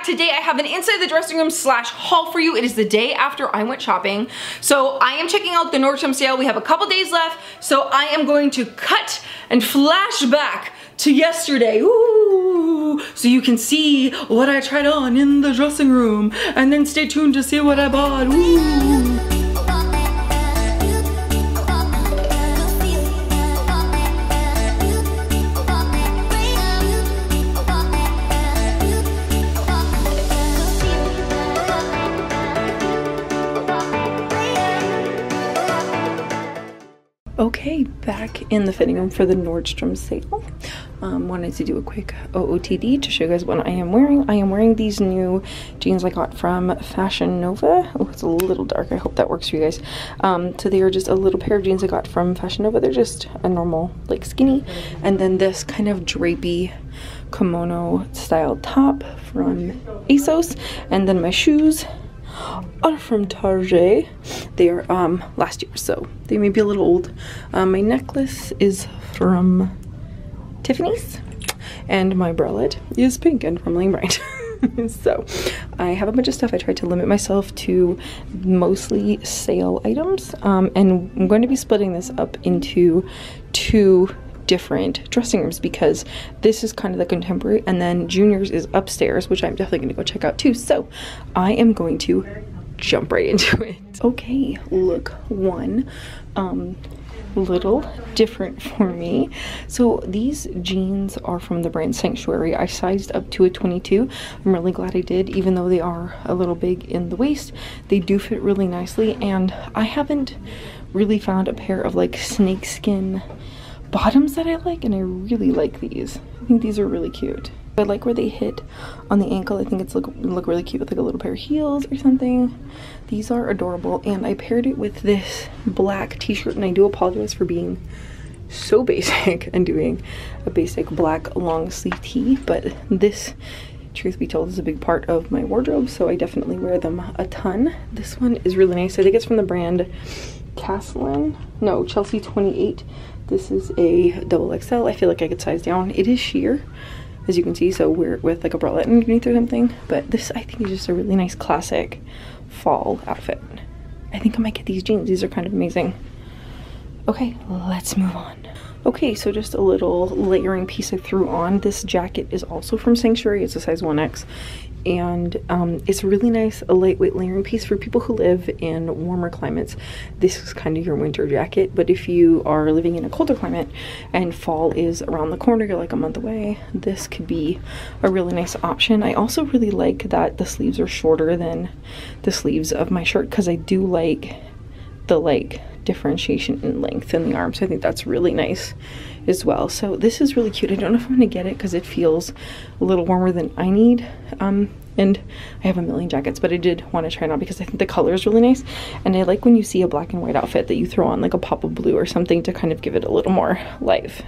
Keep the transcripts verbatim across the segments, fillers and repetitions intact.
back. Today I have an inside the dressing room slash haul for you. It is the day after I went shopping. So I am checking out the Nordstrom sale. We have a couple days left. So I am going to cut and flash back to yesterday. Ooh, so you can see what I tried on in the dressing room and then stay tuned to see what I bought. Ooh. Okay, back in the fitting room for the Nordstrom sale. Um, wanted to do a quick O O T D to show you guys what I am wearing. I am wearing these new jeans I got from Fashion Nova. Oh, it's a little dark. I hope that works for you guys. Um, so they are just a little pair of jeans I got from Fashion Nova. They're just a normal, like, skinny. And then this kind of drapey kimono style top from ASOS. And then my shoes are from Target. They are um, last year, so they may be a little old. Um, my necklace is from Tiffany's, and my bralette is pink and from Lane Bryant. So I have a bunch of stuff. I tried to limit myself to mostly sale items, um, and I'm going to be splitting this up into two different dressing rooms because this is kind of the contemporary, and then Junior's is upstairs, which I'm definitely going to go check out too. So I am going to jump right into it. Okay, look one, um, little different for me. So these jeans are from the brand Sanctuary. I sized up to a twenty-two. I'm really glad I did, even though they are a little big in the waist. They do fit really nicely, and I haven't really found a pair of like snakeskin bottoms that I like, and I really like these. I think these are really cute. I like where they hit on the ankle. I think it's look look really cute with like a little pair of heels or something. These are adorable, and I paired it with this black t-shirt, and I do apologize for being so basic and doing a basic black long sleeve tee, but this, truth be told, is a big part of my wardrobe, so I definitely wear them a ton. This one is really nice. I think it's from the brand Caslon, no, Chelsea twenty-eight. This is a double X L. I feel like I could size down. It is sheer, as you can see, so wear it with like a bralette underneath or something. But this, I think, is just a really nice classic fall outfit. I think I might get these jeans. These are kind of amazing. Okay, let's move on. Okay, so just a little layering piece I threw on. This jacket is also from Sanctuary. It's a size one X. And um, it's really nice, a lightweight layering piece for people who live in warmer climates. This is kind of your winter jacket, but if you are living in a colder climate and fall is around the corner, you're like a month away, this could be a really nice option. I also really like that the sleeves are shorter than the sleeves of my shirt, because I do like the like differentiation in length in the arms. So I think that's really nice as well. So this is really cute. I don't know if I'm gonna get it because it feels a little warmer than I need, um, and I have a million jackets, but I did want to try it on because I think the color is really nice, and I like when you see a black and white outfit that you throw on like a pop of blue or something to kind of give it a little more life.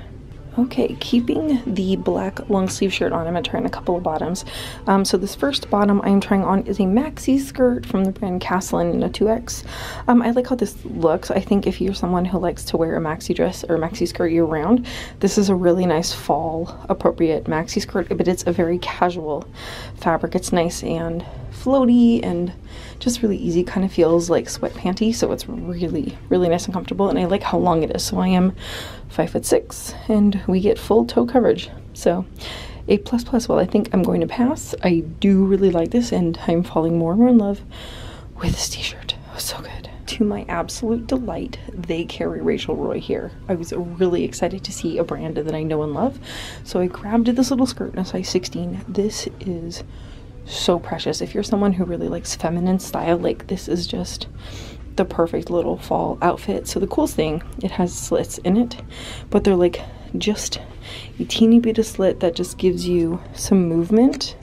Okay, keeping the black long sleeve shirt on, I'm going to try on a couple of bottoms. Um, so this first bottom I'm trying on is a maxi skirt from the brand Caslon in a two X. Um, I like how this looks. I think if you're someone who likes to wear a maxi dress or a maxi skirt year round, this is a really nice fall appropriate maxi skirt, but it's a very casual fabric. It's nice and floaty and just really easy, kind of feels like sweat panty, so it's really really nice and comfortable, and I like how long it is. So I am five foot six and we get full toe coverage, so a plus plus. Well, I think I'm going to pass. I do really like this, and I'm falling more and more in love with this t-shirt. It was so good. To my absolute delight, they carry Rachel Roy here. I was really excited to see a brand that I know and love, so I grabbed this little skirt in a size sixteen. This is so precious. If you're someone who really likes feminine style, like, this is just the perfect little fall outfit. So the coolest thing, it has slits in it, but they're like just a teeny bit of slit that just gives you some movement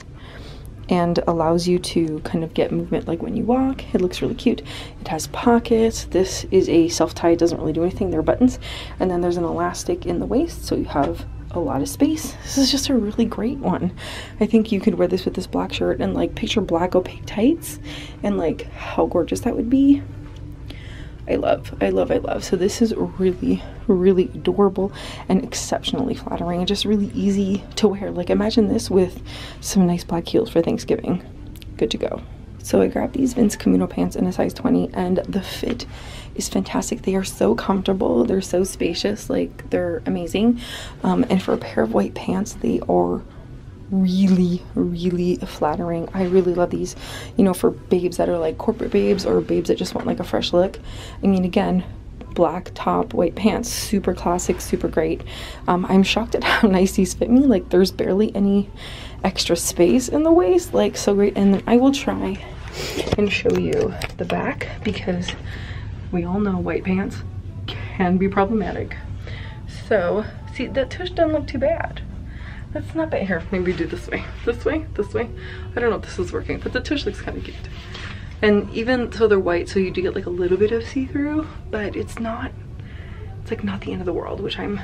and allows you to kind of get movement like when you walk. It looks really cute. It has pockets. This is a self-tie. It doesn't really do anything. There are buttons, and then there's an elastic in the waist, so you have a lot of space. This is just a really great one. I think you could wear this with this black shirt and like picture black opaque tights and like how gorgeous that would be. I love, I love, I love. So this is really, really adorable and exceptionally flattering and just really easy to wear. Like imagine this with some nice black heels for Thanksgiving. Good to go. So I grabbed these Vince Camuto pants in a size twenty, and the fit is fantastic. They are so comfortable. They're so spacious. Like, they're amazing. Um, and for a pair of white pants, they are really, really flattering. I really love these, you know, for babes that are like corporate babes or babes that just want like a fresh look. I mean, again, black top, white pants, super classic, super great. Um, I'm shocked at how nice these fit me. Like, there's barely any extra space in the waist, like so great. And then I will try and show you the back, because we all know white pants can be problematic. So see, that tush doesn't look too bad. That's not bad. Here, maybe do this way, this way, this way. I don't know if this is working, but the tush looks kind of cute. And even so, they're white, so you do get like a little bit of see-through, but it's not, it's like not the end of the world, which I'm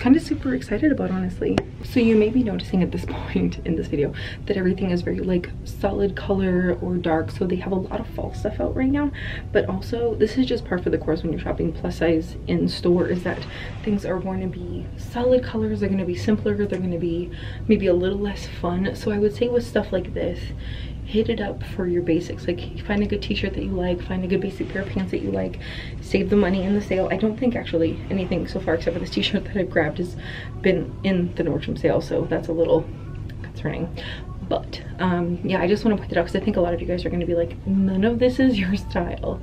kind of super excited about, honestly. So you may be noticing at this point in this video that everything is very like solid color or dark, so they have a lot of fall stuff out right now. But also, this is just par for the course when you're shopping plus size in store, is that things are going to be solid colors, they're going to be simpler, they're going to be maybe a little less fun. So I would say with stuff like this, hit it up for your basics. Like, find a good t-shirt that you like, find a good basic pair of pants that you like, save the money in the sale. I don't think actually anything so far except for this t-shirt that I've grabbed has been in the Nordstrom sale, so that's a little concerning. But um, yeah, I just want to point it out because I think a lot of you guys are going to be like, none of this is your style,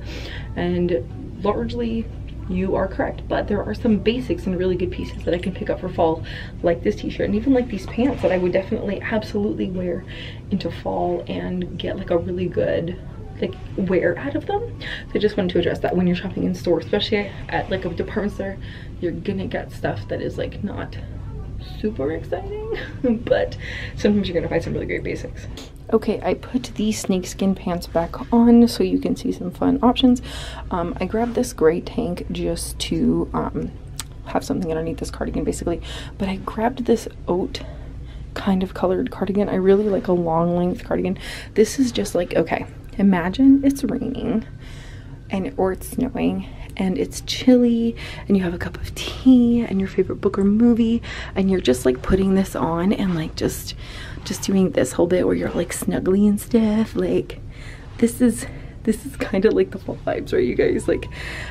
and largely you are correct, but there are some basics and really good pieces that I can pick up for fall, like this t-shirt and even like these pants that I would definitely absolutely wear into fall and get like a really good like wear out of them. So I just wanted to address that when you're shopping in store, especially at like a department store, you're gonna get stuff that is like not super exciting, but sometimes you're gonna find some really great basics. Okay, I put these snakeskin pants back on so you can see some fun options. Um, I grabbed this gray tank just to um, have something underneath this cardigan, basically. But I grabbed this oat kind of colored cardigan. I really like a long length cardigan. This is just like, okay, imagine it's raining and or it's snowing and it's chilly and you have a cup of tea and your favorite book or movie, and you're just like putting this on and like just just doing this whole bit where you're like snuggly and stuff. Like, this is this is kind of like the fall vibes, right, you guys? Like,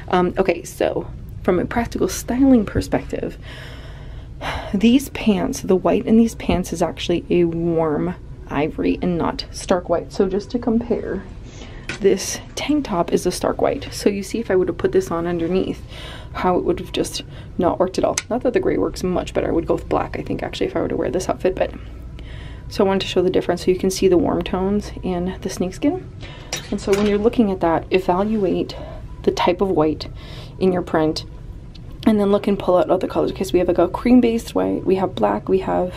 um okay, so from a practical styling perspective, these pants, the white in these pants is actually a warm ivory and not stark white. So just to compare, this tank top is a stark white, so you see if I would have put this on underneath how it would have just not worked at all. Not that the gray works much better. I would go with black, I think, actually, if I were to wear this outfit. But so I wanted to show the difference so you can see the warm tones in the snakeskin. And so when you're looking at that, evaluate the type of white in your print and then look and pull out other colors, because we have like a cream based white, we have black, we have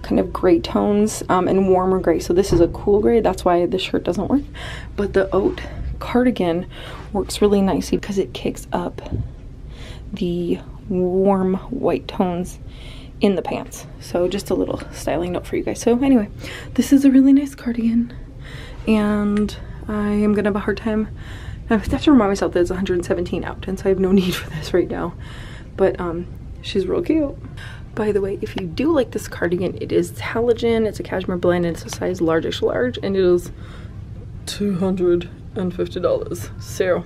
kind of gray tones, um, and warmer gray. So this is a cool gray, that's why the shirt doesn't work, but the oat cardigan works really nicely because it kicks up the warm white tones in the pants. So just a little styling note for you guys. So anyway, this is a really nice cardigan, and I am gonna have a hard time. I have to remind myself that it's one hundred seventeen out, and so I have no need for this right now. But um, she's real cute. By the way, if you do like this cardigan, it is Halogen. It's a cashmere blend, and it's a size large, extra large, and it is two hundred fifty dollars. So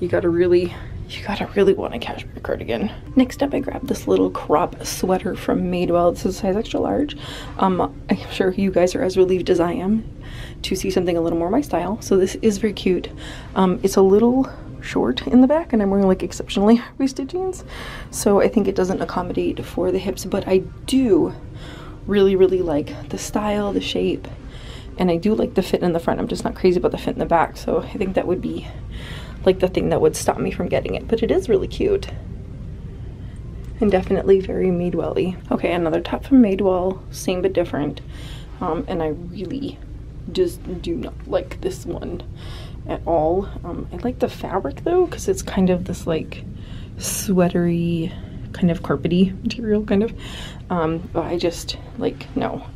you gotta really, you gotta really want a cashmere cardigan. Next up, I grabbed this little crop sweater from Madewell. This is a size extra large. Um, I'm sure you guys are as relieved as I am to see something a little more my style. So this is very cute. Um, it's a little short in the back, and I'm wearing like exceptionally waisted jeans, so I think it doesn't accommodate for the hips, but I do really, really like the style, the shape, and I do like the fit in the front. I'm just not crazy about the fit in the back, so I think that would be like the thing that would stop me from getting it, but it is really cute. And definitely very Madewell-y. Okay, another top from Madewell, same but different. Um, and I really just do not like this one at all. Um, I like the fabric though, because it's kind of this like sweatery, kind of carpety material, kind of. Um, but I just like, no,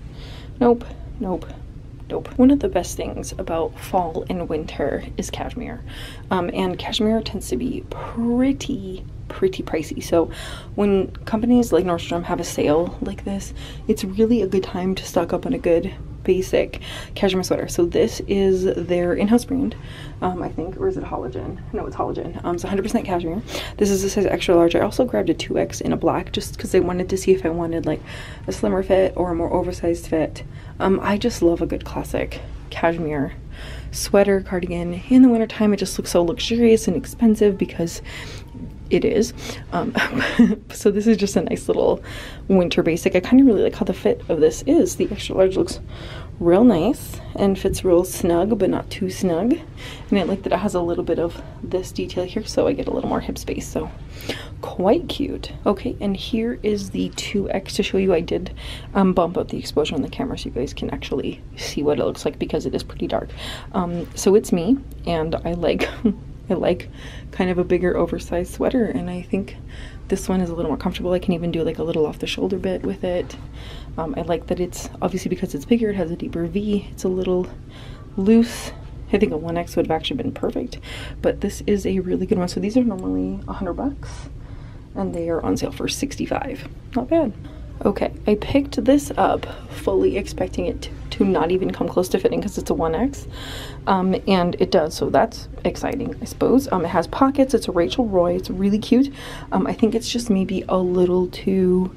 nope, nope, dope. One of the best things about fall and winter is cashmere, um, and cashmere tends to be pretty pretty pricey. So when companies like Nordstrom have a sale like this, it's really a good time to stock up on a good basic cashmere sweater. So this is their in-house brand, um, I think, or is it Halogen? No, it's Halogen. Um, it's one hundred percent cashmere. This is a size extra large. I also grabbed a two X in a black just because I wanted to see if I wanted like a slimmer fit or a more oversized fit. Um, I just love a good classic cashmere sweater, cardigan. In the wintertime, it just looks so luxurious and expensive because it is. Um, so this is just a nice little winter basic. I kind of really like how the fit of this is. The extra large looks real nice and fits real snug, but not too snug. And I like that it has a little bit of this detail here, so I get a little more hip space. So quite cute. Okay, and here is the two X to show you. I did um, bump up the exposure on the camera so you guys can actually see what it looks like because it is pretty dark. Um, so it's me, and I like... I like kind of a bigger oversized sweater, and I think this one is a little more comfortable. I can even do like a little off the shoulder bit with it. Um, I like that it's obviously, because it's bigger, it has a deeper V. It's a little loose. I think a one X would have actually been perfect, but this is a really good one. So these are normally a hundred bucks, and they are on sale for sixty-five. Not bad. Okay, I picked this up fully expecting it to, to not even come close to fitting because it's a one X, um, and it does, so that's exciting, I suppose. Um, it has pockets. It's a Rachel Roy. It's really cute. Um, I think it's just maybe a little too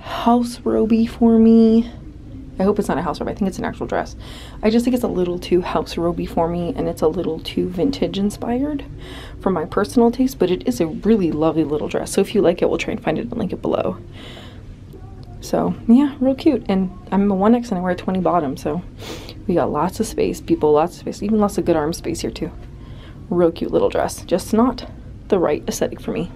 house robe-y for me. I hope it's not a house robe. I think it's an actual dress. I just think it's a little too house robe-y for me, and it's a little too vintage-inspired for my personal taste, but it is a really lovely little dress, so if you like it, we'll try and find it and link it below. So yeah, real cute. And I'm a one X and I wear a twenty bottom, so we got lots of space, people, lots of space, even lots of good arm space here too. Real cute little dress, just not the right aesthetic for me.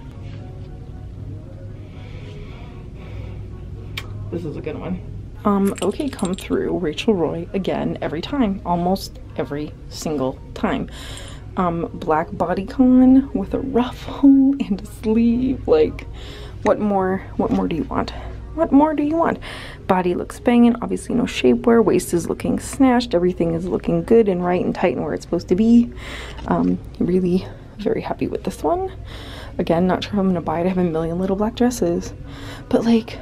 This is a good one. Um, okay, come through, Rachel Roy again, every time, almost every single time. Um, black bodycon with a ruffle and a sleeve. Like, what more, what more do you want? What more do you want? Body looks banging, obviously no shapewear, waist is looking snatched, everything is looking good and right and tight and where it's supposed to be. Um, really very happy with this one. Again, not sure if I'm gonna buy it. I have a million little black dresses, but like,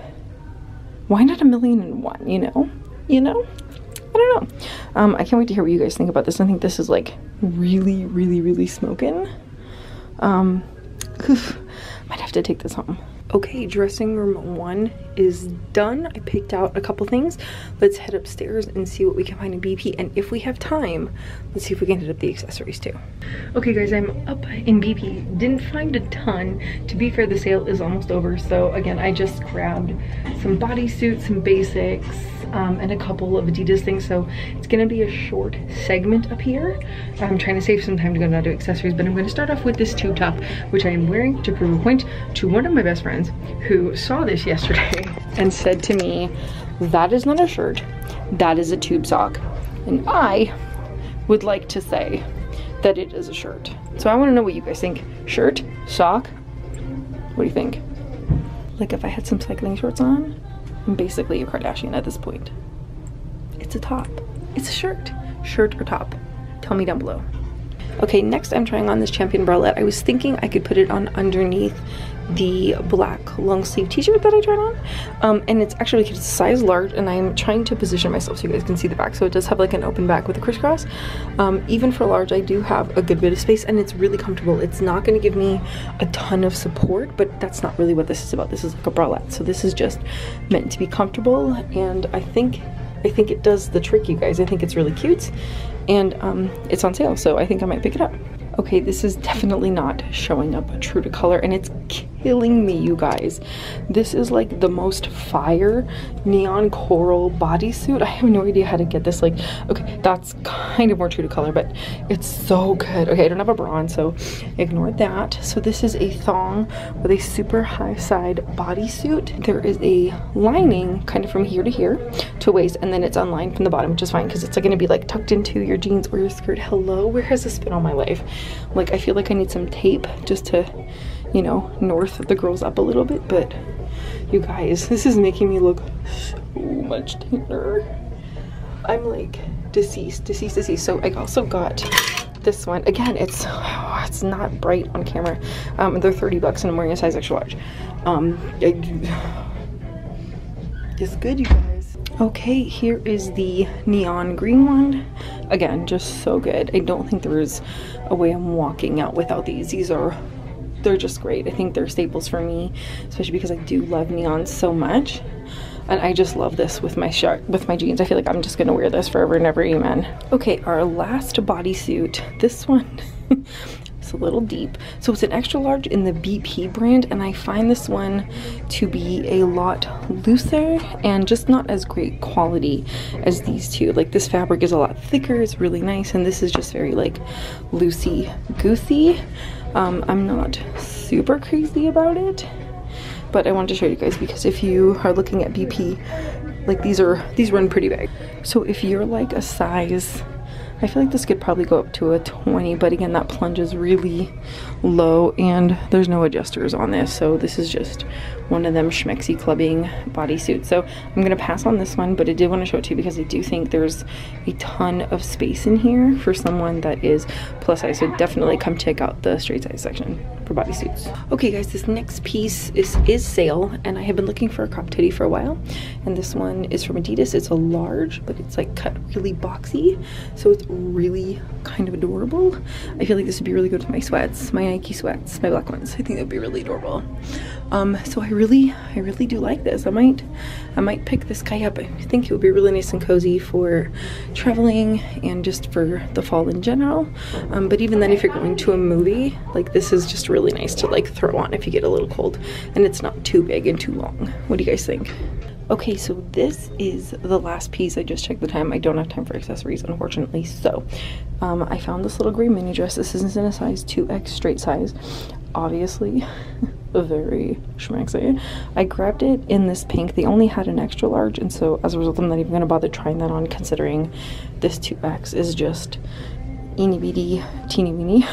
why not a million and one, you know? You know? I don't know. Um, I can't wait to hear what you guys think about this. I think this is like really, really, really smoking. Um, oof, might have to take this home. Okay, dressing room one is done. I picked out a couple things. Let's head upstairs and see what we can find in B P, and if we have time, let's see if we can hit up the accessories too. Okay guys, I'm up in B P. Didn't find a ton. To be fair, the sale is almost over, so again, I just grabbed some bodysuits, some basics, um, and a couple of Adidas things, so it's gonna be a short segment up here. I'm trying to save some time to go down to accessories, but I'm gonna start off with this tube top, which I am wearing to prove a point to one of my best friends who saw this yesterday and said to me, that is not a shirt, that is a tube sock. And I would like to say that it is a shirt. So I want to know what you guys think. Shirt, sock, what do you think? Like, if I had some cycling shorts on, I'm basically a Kardashian at this point. It's a top, it's a shirt. Shirt or top? Tell me down below. Okay, next I'm trying on this Champion bralette. I was thinking I could put it on underneath the black long sleeve t-shirt that I tried on, um, and it's actually it's a size large, and I'm trying to position myself so you guys can see the back. So it does have like an open back with a crisscross. Um, even for large, I do have a good bit of space, and it's really comfortable. It's not going to give me a ton of support, but that's not really what this is about. This is like a bralette, so this is just meant to be comfortable, and I think I think it does the trick, you guys. I think it's really cute, and um, it's on sale, so I think I might pick it up. Okay, this is definitely not showing up true to color, and it's killing me, you guys. This is like the most fire neon coral bodysuit. I have no idea how to get this. Like, okay, that's kind of more true to color, but it's so good. Okay, I don't have a bra on, so ignore that. So this is a thong with a super high side bodysuit. There is a lining kind of from here to here to waist, and then it's unlined from the bottom, which is fine because it's like, going to be like tucked into your jeans or your skirt. Hello, where has this been all my life? Like, I feel like I need some tape just to, you know, north the girls up a little bit, but you guys, this is making me look so much thinner. I'm like deceased, deceased, deceased. So I also got this one. Again, it's oh, it's not bright on camera. Um, they're thirty bucks and I'm wearing a size extra large. Um, I, it's good, you guys. Okay, here is the neon green one. Again, just so good. I don't think there is a way I'm walking out without these. These are, they're just great. I think they're staples for me, especially because I do love neon so much. And I just love this with my shirt, with my jeans. I feel like I'm just gonna wear this forever and ever, amen. Okay, our last bodysuit. This one, it's a little deep. So it's an extra large in the B P brand, and I find this one to be a lot looser and just not as great quality as these two. Like this fabric is a lot thicker, it's really nice, and this is just very like loosey-goosey. Um, I'm not super crazy about it, but I wanted to show you guys because if you are looking at B P, like these are, these run pretty big. So if you're like a size, I feel like this could probably go up to a twenty, but again, that plunge is really low and there's no adjusters on this. So this is just one of them schmexy clubbing bodysuits. So I'm gonna pass on this one, but I did wanna show it to you because I do think there's a ton of space in here for someone that is plus size. So definitely come check out the straight size section for bodysuits. Okay guys, this next piece is, is sale, and I have been looking for a crop teddy for a while. And this one is from Adidas. It's a large, but it's like cut really boxy. So it's really kind of adorable. I feel like this would be really good with my sweats, my Nike sweats, my black ones. I think that would be really adorable. Um, so I really, I really do like this. I might, I might pick this guy up. I think it would be really nice and cozy for traveling and just for the fall in general. Um, but even then, if you're going to a movie, like this is just really nice to like throw on if you get a little cold, and it's not too big and too long. What do you guys think? Okay, so this is the last piece. I just checked the time. I don't have time for accessories, unfortunately. So um, I found this little gray mini dress. This is in a size two X straight size. Obviously, very schmexy. I grabbed it in this pink. They only had an extra large, and so as a result, I'm not even gonna bother trying that on considering this two X is just itty bitty, teeny weeny.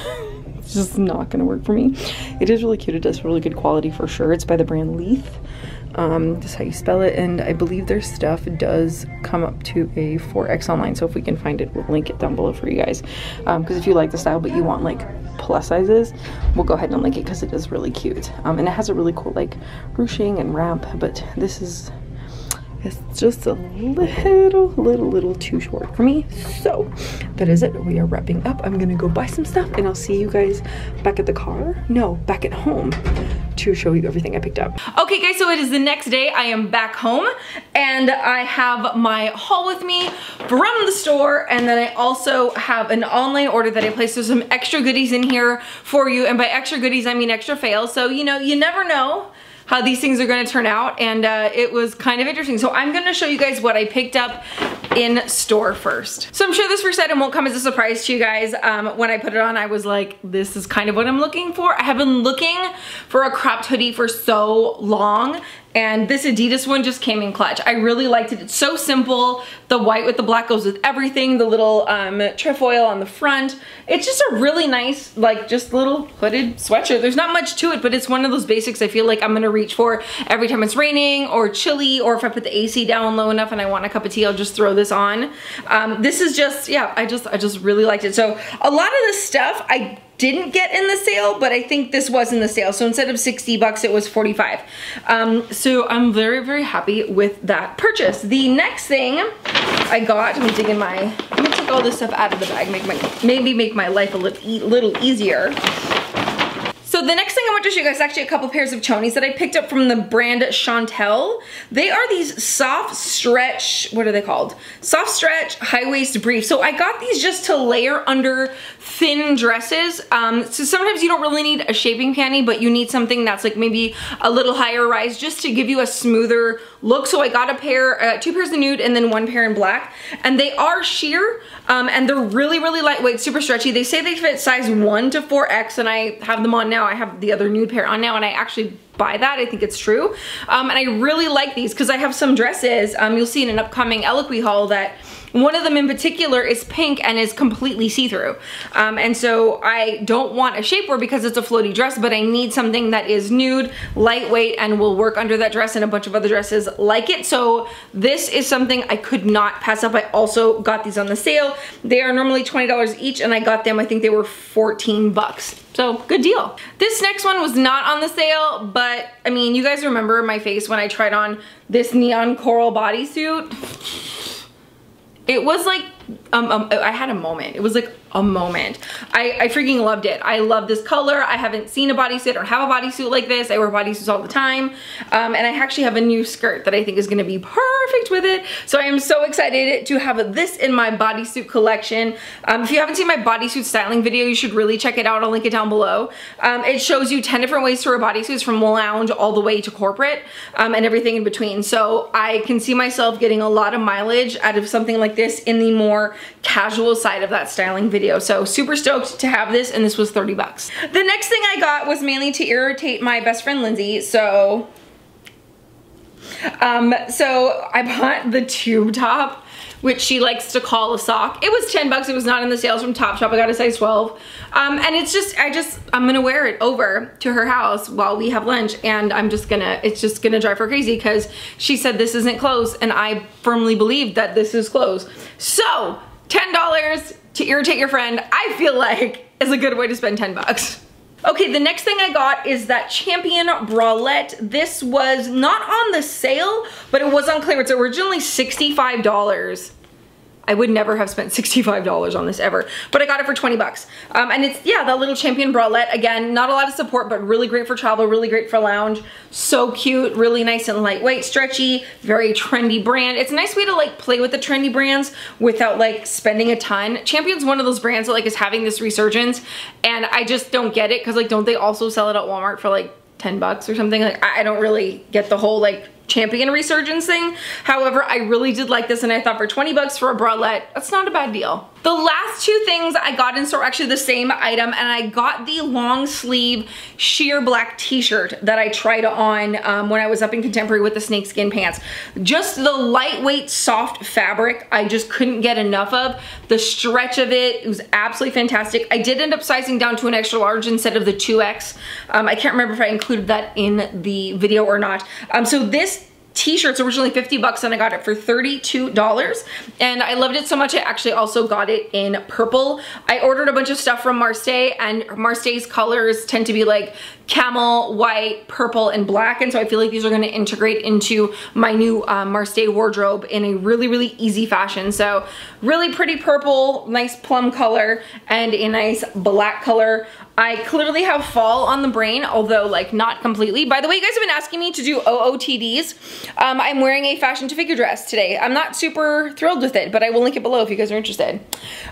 It's just not gonna work for me. It is really cute. It does really good quality for sure. It's by the brand Leith. Um, just how you spell it, and I believe their stuff does come up to a four X online, so if we can find it, we'll link it down below for you guys, because um, if you like the style but you want like plus sizes, we'll go ahead and link it because it is really cute, um, and it has a really cool like ruching and wrap, but this is, it's just a little, little, little too short for me. So that is it. We are wrapping up. I'm gonna go buy some stuff and I'll see you guys back at the car. No, back at home to show you everything I picked up. Okay guys, so it is the next day. I am back home and I have my haul with me from the store, and then I also have an online order that I placed. There's some extra goodies in here for you, and by extra goodies, I mean extra fails. So, you know, you never know how these things are gonna turn out, and uh, it was kind of interesting. So I'm gonna show you guys what I picked up in store first. So I'm sure this first item won't come as a surprise to you guys. Um, when I put it on, I was like, this is kind of what I'm looking for. I have been looking for a cropped hoodie for so long, and this Adidas one just came in clutch. I really liked it. It's so simple. The white with the black goes with everything. The little um, trefoil on the front. It's just a really nice, like just little hooded sweatshirt. There's not much to it, but it's one of those basics I feel like I'm gonna reach for every time it's raining or chilly, or if I put the A C down low enough and I want a cup of tea, I'll just throw this on. Um, this is just, yeah, I just, I just really liked it. So a lot of this stuff I didn't get in the sale, but I think this was in the sale. So instead of sixty bucks, it was forty-five. Um, so I'm very, very happy with that purchase. The next thing I got, I'm digging my, I'm gonna take all this stuff out of the bag, make my, maybe make my life a little, e little easier. So the next thing I want to show you guys is actually a couple pairs of chonies that I picked up from the brand Chantelle. They are these soft stretch, what are they called? Soft stretch high waist briefs. So I got these just to layer under thin dresses. Um, so sometimes you don't really need a shaping panty, but you need something that's like maybe a little higher rise just to give you a smoother look. So I got a pair, uh, two pairs of nude and then one pair in black. And they are sheer, um, and they're really, really lightweight, super stretchy. They say they fit size one to four X, and I have them on now. I have the other nude pair on now, and I actually buy that. I think it's true. Um, and I really like these because I have some dresses. Um, you'll see in an upcoming Eloquii haul that One of them in particular is pink and is completely see-through. Um, and so I don't want a shapewear because it's a floaty dress, but I need something that is nude, lightweight, and will work under that dress and a bunch of other dresses like it. So this is something I could not pass up. I also got these on the sale. They are normally twenty dollars each, and I got them, I think they were fourteen bucks. So good deal. This next one was not on the sale, but I mean, you guys remember my face when I tried on this neon coral bodysuit? It was like, um, um, I had a moment. It was like a moment. I, I freaking loved it. I love this color. I haven't seen a bodysuit or have a bodysuit like this. I wear bodysuits all the time. Um, and I actually have a new skirt that I think is gonna be perfect with it. So I am so excited to have this in my bodysuit collection. Um, if you haven't seen my bodysuit styling video, you should really check it out. I'll link it down below. Um, it shows you ten different ways to wear bodysuits from lounge all the way to corporate, um, and everything in between. So I can see myself getting a lot of mileage out of something like this in the more casual side of that styling video. So super stoked to have this, and this was thirty bucks. The next thing I got was mainly to irritate my best friend Lindsay. So um so I bought the tube top, which she likes to call a sock. It was ten bucks. It was not in the sales from Topshop. I got a size twelve. Um, and it's just, I just, I'm going to wear it over to her house while we have lunch. And I'm just going to, it's just going to drive her crazy because she said this isn't clothes. And I firmly believe that this is clothes. So ten dollars to irritate your friend, I feel like, is a good way to spend ten bucks. Okay, the next thing I got is that Champion bralette. This was not on the sale, but it was on clearance. Originally sixty-five dollars. I would never have spent sixty-five dollars on this ever, but I got it for twenty bucks. Um, and it's, yeah, that little Champion bralette. Again, not a lot of support, but really great for travel, really great for lounge. So cute, really nice and lightweight, stretchy, very trendy brand. It's a nice way to like play with the trendy brands without like spending a ton. Champion's one of those brands that like is having this resurgence, and I just don't get it because like, don't they also sell it at Walmart for like ten bucks or something? Like, I don't really get the whole like Champion resurgence thing. However, I really did like this, and I thought for twenty bucks for a bralette, that's not a bad deal. The last two things I got in store, actually the same item, and I got the long sleeve sheer black t-shirt that I tried on um, when I was up in Contemporary with the snakeskin pants. Just the lightweight, soft fabric I just couldn't get enough of. The stretch of it, it was absolutely fantastic. I did end up sizing down to an extra large instead of the two X. Um, I can't remember if I included that in the video or not. Um, so this t-shirt's originally fifty bucks, and I got it for thirty-two dollars, and I loved it so much I actually also got it in purple. I ordered a bunch of stuff from Marseille, and Marseille's colors tend to be like camel, white, purple, and black, and so I feel like these are going to integrate into my new um, Marseille wardrobe in a really, really easy fashion. So really pretty purple, nice plum color, and a nice black color. I clearly have fall on the brain, although like not completely. By the way, you guys have been asking me to do O O T Ds. Um, I'm wearing a fashion to figure dress today. I'm not super thrilled with it, but I will link it below if you guys are interested.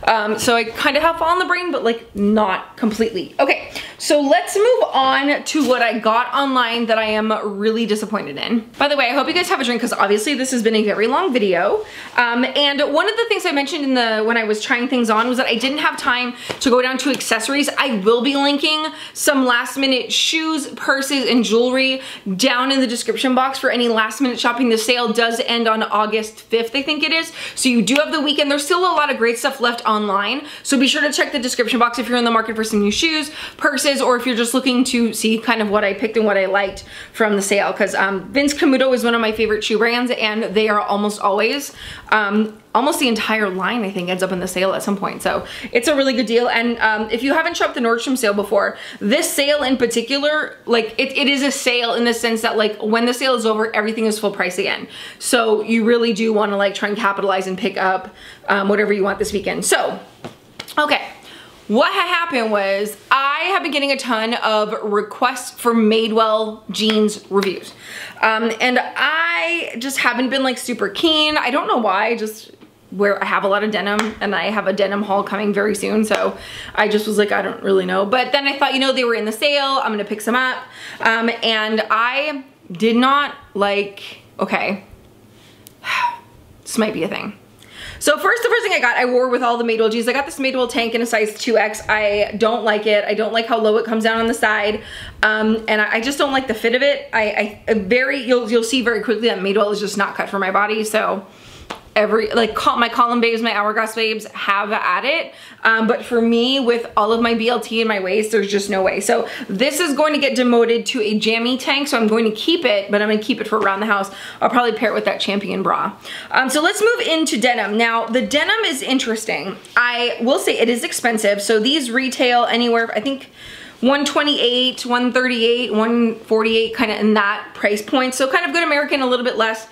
Um, so I kind of have fall on the brain, but like not completely. Okay, so let's move on to what I got online that I am really disappointed in. By the way, I hope you guys have a drink because obviously this has been a very long video. Um, and one of the things I mentioned in the when I was trying things on was that I didn't have time to go down to accessories. I will be linking some last minute shoes, purses, and jewelry down in the description box for any last minute shopping. The sale does end on August fifth, I think it is. So you do have the weekend. There's still a lot of great stuff left online. So be sure to check the description box if you're in the market for some new shoes, purses, or if you're just looking to see kind of what I picked and what I liked from the sale. Because um, Vince Camuto is one of my favorite shoe brands, and they are almost always um, almost the entire line, I think, ends up in the sale at some point. So it's a really good deal. And um, if you haven't shopped the Nordstrom sale before, this sale in particular, like it, it is a sale in the sense that like when the sale is over, everything is full price again. So you really do want to like try and capitalize and pick up um, whatever you want this weekend. So, okay. What had happened was I have been getting a ton of requests for Madewell jeans reviews. Um, and I just haven't been like super keen. I don't know why, just where I have a lot of denim, and I have a denim haul coming very soon. So I just was like, I don't really know. But then I thought, you know, they were in the sale. I'm gonna pick some up. Um, and I did not like, okay, this might be a thing. So first, the first thing I got, I wore with all the Madewell jeans. I got this Madewell tank in a size two X. I don't like it. I don't like how low it comes down on the side. Um, and I, I just don't like the fit of it. I, I very, you'll, you'll see very quickly that Madewell is just not cut for my body. So every, like, call my column babes, my hourglass babes, have at it. Um, but for me, with all of my B L T in my waist, there's just no way. So this is going to get demoted to a jammy tank. So I'm going to keep it, but I'm gonna keep it for around the house. I'll probably pair it with that Champion bra. Um, so let's move into denim. Now the denim is interesting. I will say it is expensive. So these retail anywhere, I think, one twenty-eight, one thirty-eight, one forty-eight, kind of in that price point. So kind of good American, a little bit less.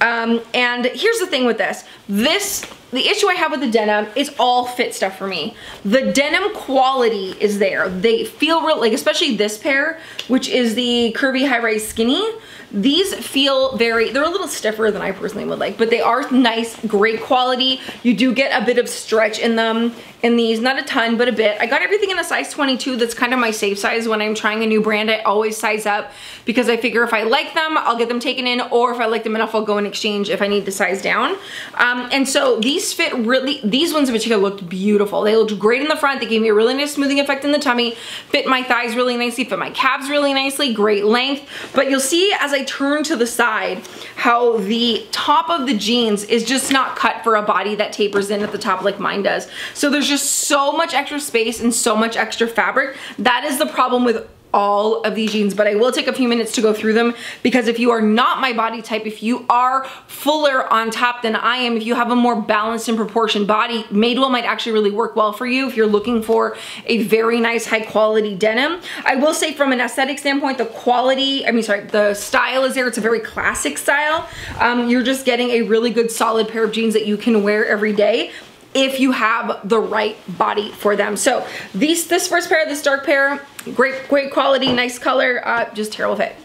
Um, and here's the thing with this. This, the issue I have with the denim, it's all fit stuff for me. The denim quality is there. They feel real, like especially this pair, which is the curvy high-rise skinny. These feel very, they're a little stiffer than I personally would like, but they are nice, great quality. You do get a bit of stretch in them, in these, not a ton, but a bit. I got everything in a size twenty-two. That's kind of my safe size. When I'm trying a new brand, I always size up because I figure if I like them, I'll get them taken in, or if I like them enough, I'll go and exchange if I need to size down. Um, and so these fit really, these ones in particular looked beautiful. They looked great in the front. They gave me a really nice smoothing effect in the tummy, fit my thighs really nicely, fit my calves really nicely, great length. But you'll see as I I turn to the side how the top of the jeans is just not cut for a body that tapers in at the top like mine does. So there's just so much extra space and so much extra fabric. That is the problem with all of these jeans, but I will take a few minutes to go through them, because if you are not my body type, if you are fuller on top than I am, if you have a more balanced and proportioned body, Madewell might actually really work well for you if you're looking for a very nice high quality denim. I will say from an aesthetic standpoint, the quality, I mean, sorry, the style is there. It's a very classic style. Um, you're just getting a really good solid pair of jeans that you can wear every day if you have the right body for them. So these, this first pair, this dark pair, great, great quality, nice color, uh, just terrible fit.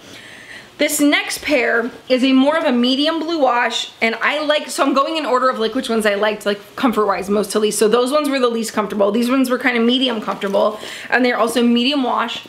This next pair is a more of a medium blue wash, and I like, so I'm going in order of like which ones I liked, like comfort wise, most to least. So those ones were the least comfortable. These ones were kind of medium comfortable, and they're also medium wash.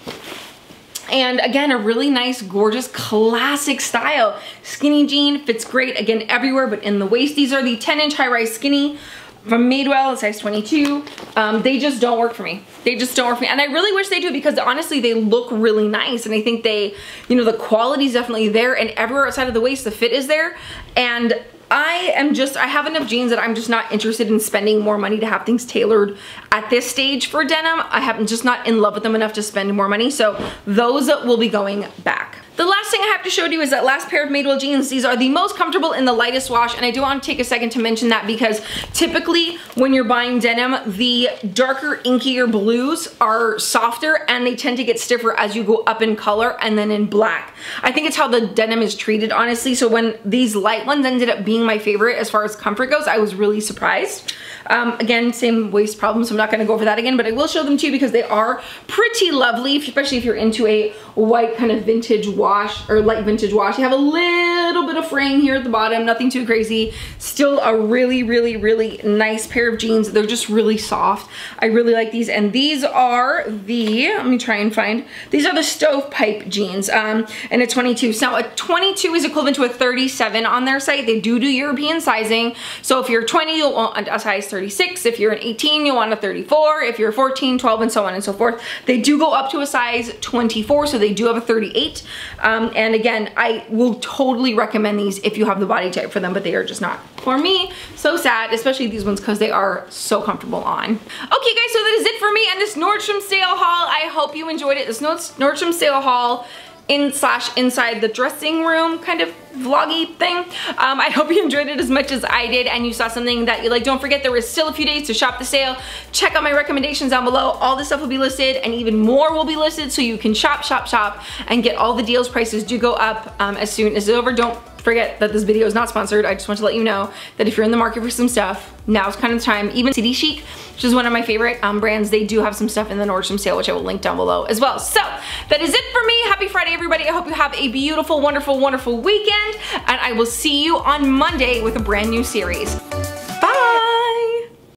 And again, a really nice, gorgeous, classic style. Skinny jean, fits great, again, everywhere but in the waist. These are the ten inch high-rise skinny from Madewell, size twenty-two. Um, they just don't work for me. They just don't work for me. And I really wish they do, because honestly, they look really nice. And I think they, you know, the quality is definitely there, and everywhere outside of the waist, the fit is there. And I am just, I have enough jeans that I'm just not interested in spending more money to have things tailored at this stage for denim. I have, I'm just not in love with them enough to spend more money. So those will be going back. The last thing I have to show you is that last pair of Madewell jeans. These are the most comfortable in the lightest wash, and I do want to take a second to mention that, because typically when you're buying denim, the darker, inkier blues are softer and they tend to get stiffer as you go up in color and then in black. I think it's how the denim is treated, honestly. So when these light ones ended up being my favorite as far as comfort goes, I was really surprised. Um, again, same waist problem, so I'm not going to go over that again, but I will show them to you because they are pretty lovely, especially if you're into a white kind of vintage wash. Wash or light vintage wash. You have a little bit of fraying here at the bottom, nothing too crazy. Still a really, really, really nice pair of jeans. They're just really soft. I really like these. And these are the, let me try and find, these are the stovepipe jeans, um, and a twenty-two. So a twenty-two is equivalent to a thirty-seven on their site. They do do European sizing. So if you're twenty, you'll want a size thirty-six. If you're an eighteen, you'll want a thirty-four. If you're fourteen, twelve, and so on and so forth. They do go up to a size twenty-four, so they do have a thirty-eight. Um, and again, I will totally recommend these if you have the body type for them, but they are just not for me. So sad, especially these ones, because they are so comfortable on. Okay guys, so that is it for me and this Nordstrom sale haul. I hope you enjoyed it. This Nordstrom sale haul in slash inside the dressing room kind of vloggy thing. Um, I hope you enjoyed it as much as I did and you saw something that you like. Don't forget, there is still a few days to shop the sale. Check out my recommendations down below. All this stuff will be listed and even more will be listed, so you can shop, shop, shop and get all the deals. Prices do go up um, as soon as it's over. Don't forget that this video is not sponsored. I just want to let you know that if you're in the market for some stuff, now's kind of the time. Even City Chic, which is one of my favorite um, brands, they do have some stuff in the Nordstrom sale, which I will link down below as well. So that is it for me. Happy Friday, everybody. I hope you have a beautiful, wonderful, wonderful weekend, and I will see you on Monday with a brand new series.